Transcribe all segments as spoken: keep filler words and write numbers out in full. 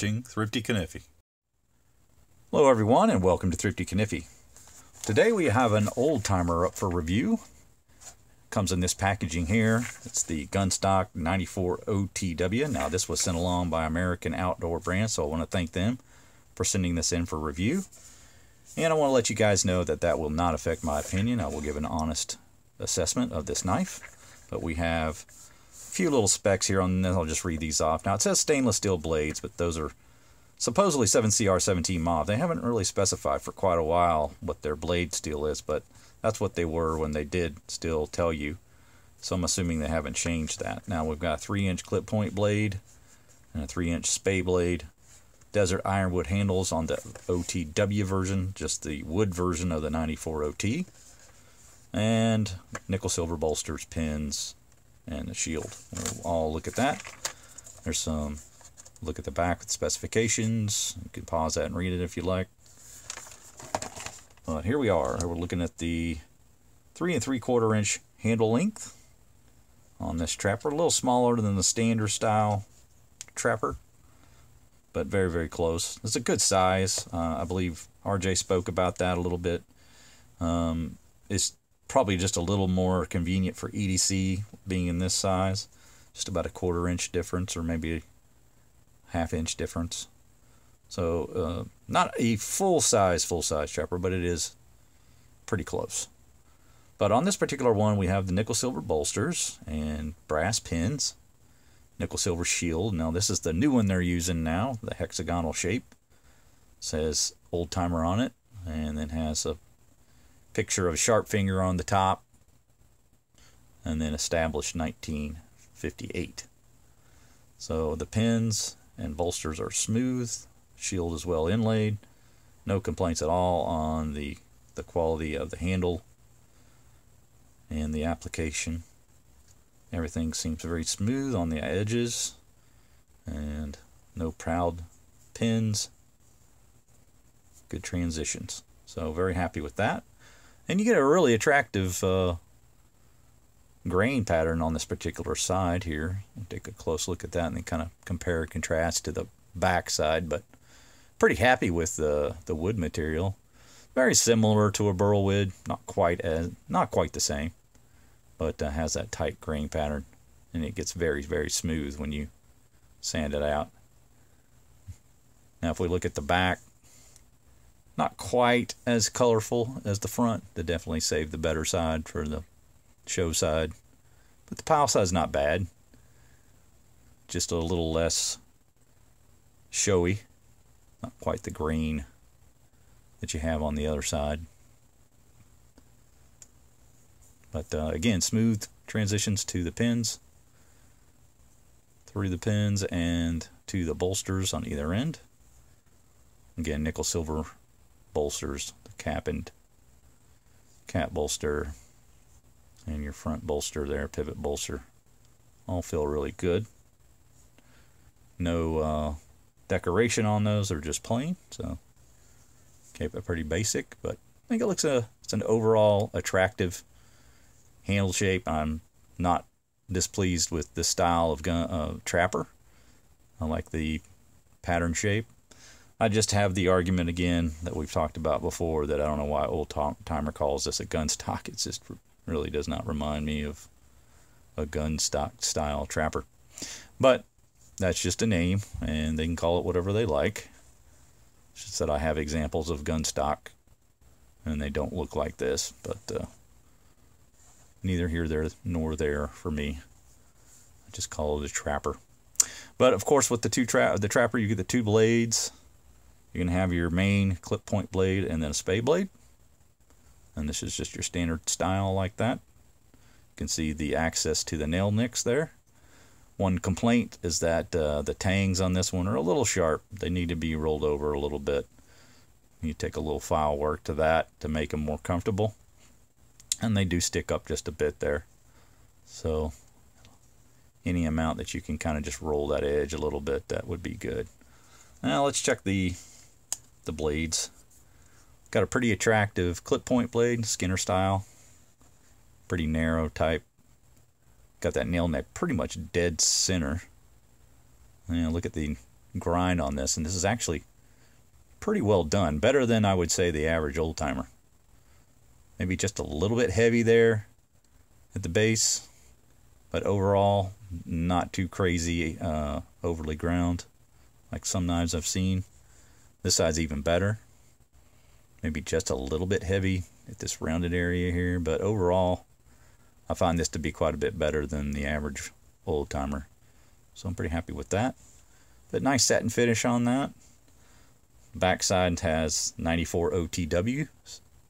watching Thrifty Kaniffy. Hello everyone and welcome to Thrifty Kaniffy. Today we have an old timer up for review. Comes in this packaging here. It's the gun stock ninety-four O T W. Now this was sent along by American Outdoor Brands, so I want to thank them for sending this in for review. And I want to let you guys know that that will not affect my opinion. I will give an honest assessment of this knife. But we have a few little specs here on this. I'll just read these off. Now it says stainless steel blades, but those are supposedly seven C R seventeen MoV. They haven't really specified for quite a while what their blade steel is, but that's what they were when they did still tell you. So I'm assuming they haven't changed that. Now we've got a three inch clip point blade and a three inch spay blade. Desert Ironwood handles on the O T W version, just the wood version of the ninety-four O T. And nickel silver bolsters, pins, and the shield. We'll all look at that. There's some, look at the back with specifications. You can pause that and read it if you like. But here we are. We're looking at the three and three quarter inch handle length on this trapper. A little smaller than the standard style trapper, but very, very close. It's a good size. Uh, I believe R J spoke about that a little bit. Um, it's probably just a little more convenient for E D C being in this size. Just about a quarter inch difference or maybe a half inch difference. So uh, not a full-size, full-size trapper, but it is pretty close. But on this particular one, we have the nickel silver bolsters and brass pins. Nickel silver shield. Now this is the new one they're using now, the hexagonal shape. Says Old Timer on it, and then has a picture of a sharp finger on the top, and then established nineteen fifty-eight. So the pins and bolsters are smooth. Shield is well inlaid. No complaints at all on the the quality of the handle and the application. Everything seems very smooth on the edges and no proud pins. Good transitions. So very happy with that. And you get a really attractive uh, grain pattern on this particular side here. Take a close look at that and then kind of compare and contrast to the back side. But pretty happy with the, the wood material. Very similar to a burl wood. Not quite as, not quite the same. But uh, has that tight grain pattern, and it gets very, very smooth when you sand it out. Now if we look at the back, not quite as colorful as the front. They definitely saved the better side for the show side. But the pile side's not bad. Just a little less showy. Not quite the grain that you have on the other side. But uh, again, smooth transitions to the pins, through the pins and to the bolsters on either end. Again, nickel silver bolsters, the cap and cap bolster, and your front bolster there, pivot bolster, all feel really good. No uh, decoration on those; they're just plain. So keep it pretty basic, but I think it looks a it's an overall attractive handle shape. I'm not displeased with the style of gun, uh, trapper. I like the pattern shape. I just have the argument again that we've talked about before that I don't know why Old Timer calls this a gun stock. It just really does not remind me of a gun stock style trapper. But that's just a name, and they can call it whatever they like. It's just that I have examples of gun stock, and they don't look like this. But uh, neither here, there, nor there for me. I just call it a trapper. But of course, with the two tra the trapper, you get the two blades. You can have your main clip point blade and then a spay blade. And this is just your standard style like that. You can see the access to the nail nicks there. One complaint is that uh, the tangs on this one are a little sharp. They need to be rolled over a little bit. You take a little file work to that to make them more comfortable. And they do stick up just a bit there. So any amount that you can kind of just roll that edge a little bit, that would be good. Now let's check the the blades. Got a pretty attractive clip point blade, Skinner style. Pretty narrow type. Got that nail neck pretty much dead center. Now look at the grind on this, and this is actually pretty well done. Better than I would say the average old timer. Maybe just a little bit heavy there at the base, but overall not too crazy, uh, overly ground like some knives I've seen. This side's even better. Maybe just a little bit heavy at this rounded area here, but overall I find this to be quite a bit better than the average old timer. So I'm pretty happy with that. But nice satin finish on that. Backside has ninety-four O T W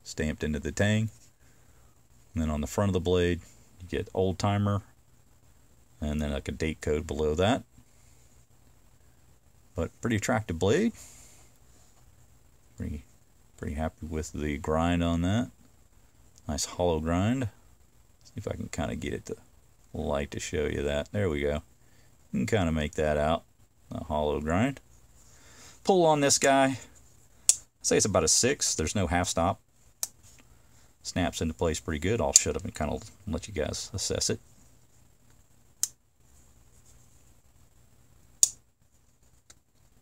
stamped into the tang. And then on the front of the blade, you get old timer, and then like a date code below that. But pretty attractive blade. Pretty, pretty happy with the grind on that. Nice hollow grind. See if I can kind of get it to light to show you that. There we go. You can kind of make that out. A hollow grind. Pull on this guy, I'd say it's about a six. There's no half stop. Snaps into place pretty good. I'll shut up and kind of let you guys assess it.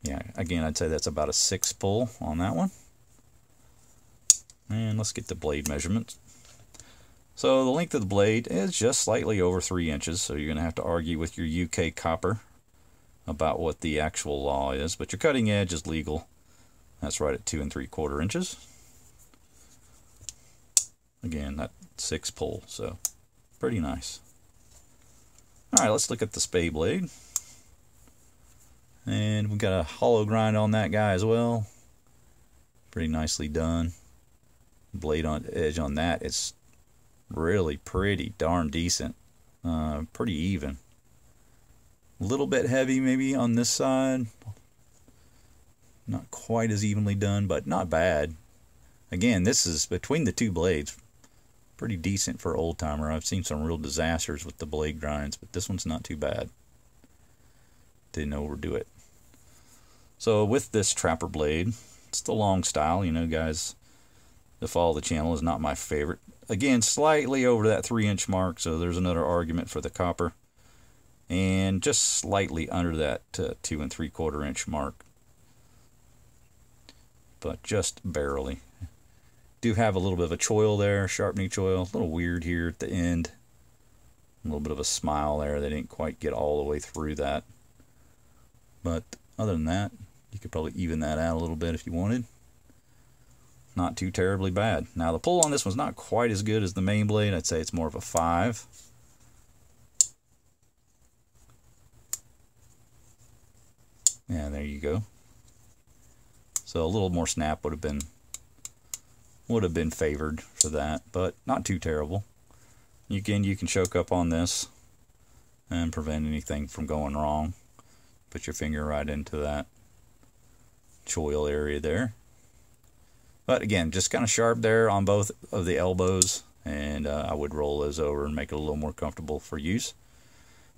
Yeah, again, I'd say that's about a six pull on that one. And let's get the blade measurements. So the length of the blade is just slightly over three inches. So you're going to have to argue with your U K copper about what the actual law is, but your cutting edge is legal. That's right at two and three quarter inches. Again, that six pull, so pretty nice. All right, let's look at the spade blade. And we've got a hollow grind on that guy as well. Pretty nicely done. Blade on edge on that, it's really pretty darn decent. Uh, pretty even. A little bit heavy maybe on this side. Not quite as evenly done, but not bad. Again, this is between the two blades. Pretty decent for old timer. I've seen some real disasters with the blade grinds, but this one's not too bad. Didn't overdo it. So with this trapper blade, it's the long style. You know, guys, to follow the channel is not my favorite. Again, slightly over that three inch mark, so there's another argument for the copper. And just slightly under that uh, two and three quarter inch mark, but just barely. Do have a little bit of a choil there, sharpening choil, a little weird here at the end, a little bit of a smile there. They didn't quite get all the way through that, but other than that, you could probably even that out a little bit if you wanted. Not too terribly bad. Now the pull on this one's not quite as good as the main blade. I'd say it's more of a five. Yeah, there you go. So a little more snap would have been would have been favored for that, but not too terrible. You can you can choke up on this and prevent anything from going wrong. Put your finger right into that choil area there. But again, just kind of sharp there on both of the elbows, and uh, I would roll those over and make it a little more comfortable for use.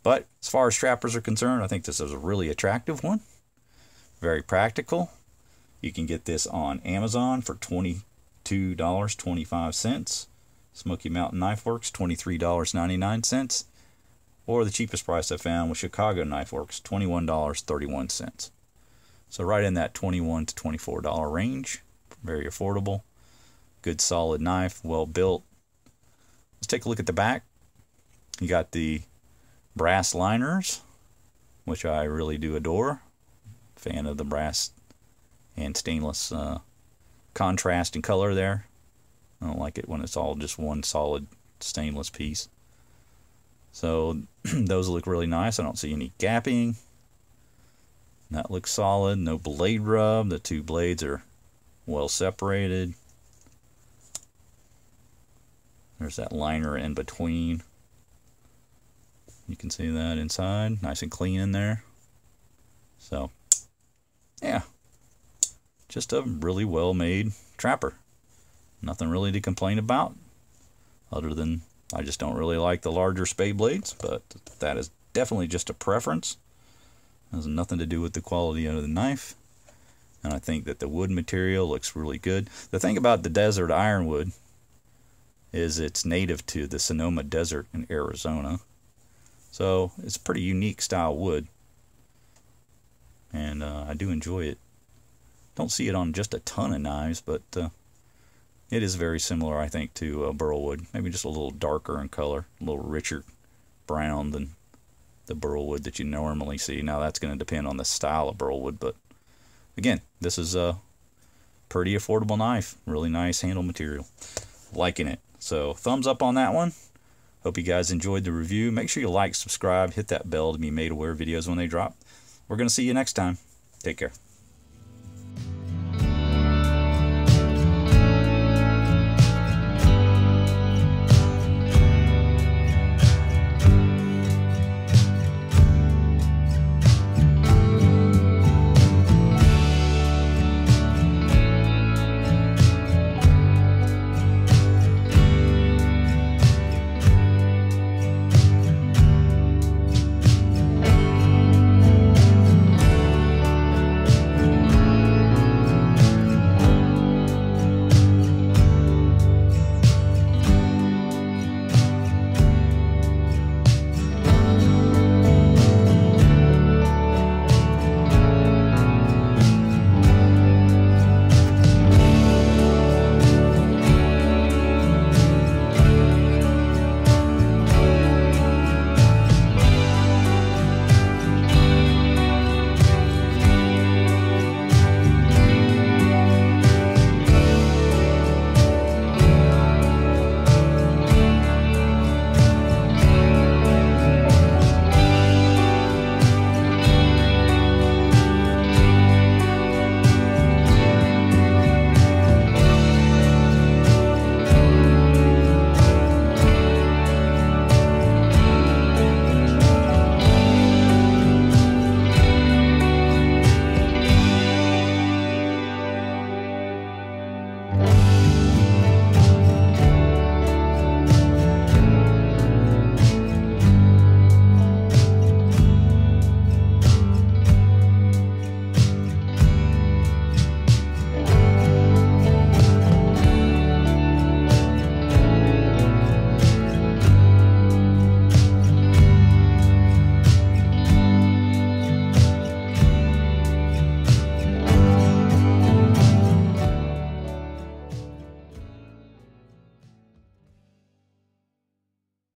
But as far as trappers are concerned, I think this is a really attractive one. Very practical. You can get this on Amazon for twenty-two dollars and twenty-five cents. Smoky Mountain Knife Works, twenty-three dollars and ninety-nine cents. Or the cheapest price I found was Chicago Knife Works, twenty-one dollars and thirty-one cents. So right in that twenty-one to twenty-four dollar range. Very affordable. Good solid knife, well built. Let's take a look at the back. You got the brass liners, which I really do adore. Fan of the brass and stainless uh, contrast and color there. I don't like it when it's all just one solid stainless piece. So those look really nice. I don't see any gapping. That looks solid. No blade rub. The two blades are well separated. There's that liner in between. You can see that inside, nice and clean in there. So, yeah, just a really well-made trapper. Nothing really to complain about, other than I just don't really like the larger spade blades, but that is definitely just a preference. It has nothing to do with the quality of the knife. And I think that the wood material looks really good. The thing about the Desert Ironwood is it's native to the Sonoma Desert in Arizona. So it's pretty unique style wood. and uh, I do enjoy it. Don't see it on just a ton of knives, but uh, it is very similar, I think, to uh, burlwood. Maybe just a little darker in color, a little richer brown than the burlwood that you normally see. Now that's going to depend on the style of burlwood, but again, this is a pretty affordable knife. Really nice handle material. Liking it. So thumbs up on that one. Hope you guys enjoyed the review. Make sure you like, subscribe, hit that bell to be made aware of videos when they drop. We're going to see you next time. Take care.